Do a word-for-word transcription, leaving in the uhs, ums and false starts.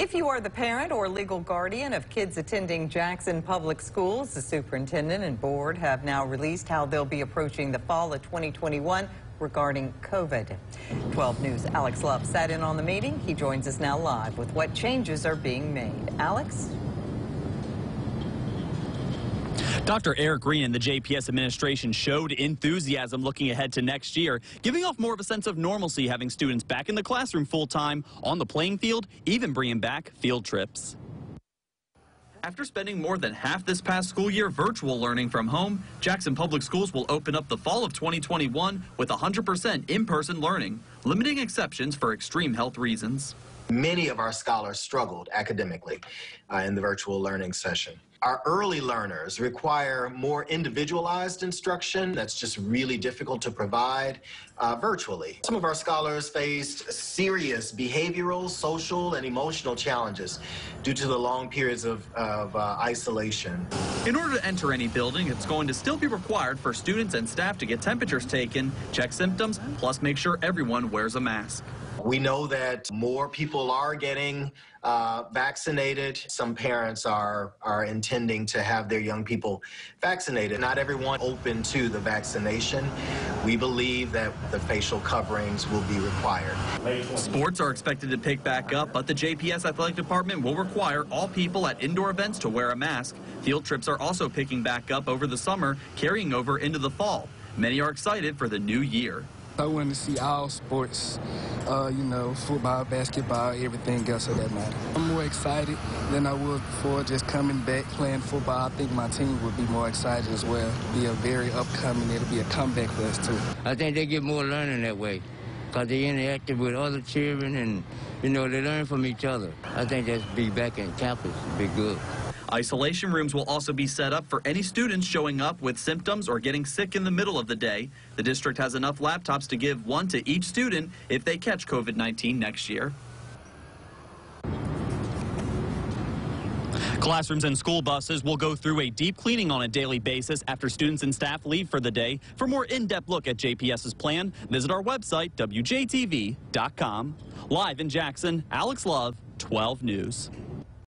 If you are the parent or legal guardian of kids attending Jackson Public Schools, the superintendent and board have now released how they'll be approaching the fall of twenty twenty-one regarding COVID. twelve news' Alex Love sat in on the meeting. He joins us now live with what changes are being made. Alex? Doctor Errick Greene and the J P S administration showed enthusiasm looking ahead to next year, giving off more of a sense of normalcy, having students back in the classroom full-time, on the playing field, even bringing back field trips. After spending more than half this past school year virtual learning from home, Jackson Public Schools will open up the fall of twenty twenty-one with one hundred percent in-person learning, limiting exceptions for extreme health reasons. Many of our scholars struggled academically uh, in the virtual learning session. Our early learners require more individualized instruction that's just really difficult to provide uh, virtually. Some of our scholars faced serious behavioral, social, and emotional challenges due to the long periods of, of uh, isolation. In order to enter any building, it's going to still be required for students and staff to get temperatures taken, check symptoms, plus make sure everyone wears a mask. We know that more people are getting uh, vaccinated. Some parents are, are intending to have their young people vaccinated. Not everyone open to the vaccination. We believe that the facial coverings will be required. Sports are expected to pick back up, but the J P S Athletic Department will require all people at indoor events to wear a mask. Field trips are also picking back up over the summer, carrying over into the fall. Many are excited for the new year. I wanted to see all sports, uh, you know, football, basketball, everything else for that matter. I'm more excited than I was before just coming back playing football. I think my team would be more excited as well. It'll be a very upcoming, it'll be a comeback for us too. I think they get more learning that way because they interacted with other children and, you know, they learn from each other. I think that's be back in campus would be good. Isolation rooms will also be set up for any students showing up with symptoms or getting sick in the middle of the day. The district has enough laptops to give one to each student if they catch COVID nineteen next year. Classrooms and school buses will go through a deep cleaning on a daily basis after students and staff leave for the day. For more in-depth look at J P S's plan, visit our website, W J T V dot com. Live in Jackson, Alex Love, twelve news.